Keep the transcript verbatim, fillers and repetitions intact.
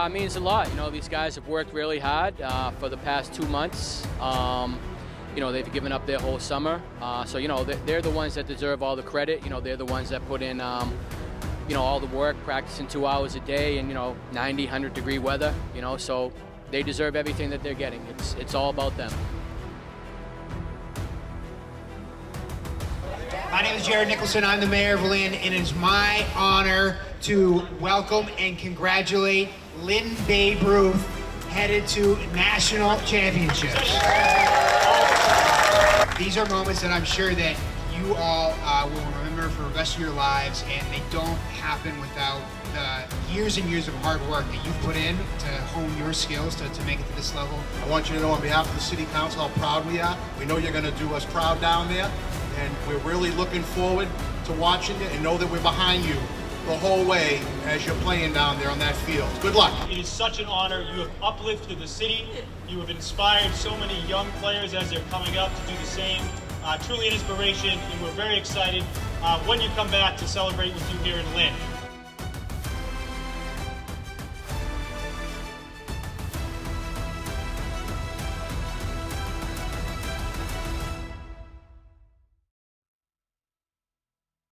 uh, means a lot. You know, these guys have worked really hard uh, for the past two months. Um, you know, they've given up their whole summer. Uh, so, you know, they're the ones that deserve all the credit. You know, they're the ones that put in, um, you know, all the work, practicing two hours a day in, you know, ninety, one hundred degree weather, you know, so they deserve everything that they're getting. It's, it's all about them. My name is Jared Nicholson. I'm the mayor of Lynn, and it's my honor to welcome and congratulate Lynn Babe Ruth, headed to national championships. These are moments that I'm sure that you all uh, will remember for the rest of your lives, and they don't happen without the years and years of hard work that you've put in to hone your skills to, to make it to this level. I want you to know on behalf of the City Council how proud we are. We know you're going to do us proud down there, and we're really looking forward to watching it, and know that we're behind you the whole way as you're playing down there on that field. Good luck. It is such an honor. You have uplifted the city. You have inspired so many young players as they're coming up to do the same. Uh, truly an inspiration, and we're very excited uh, when you come back to celebrate with you here in Lynn.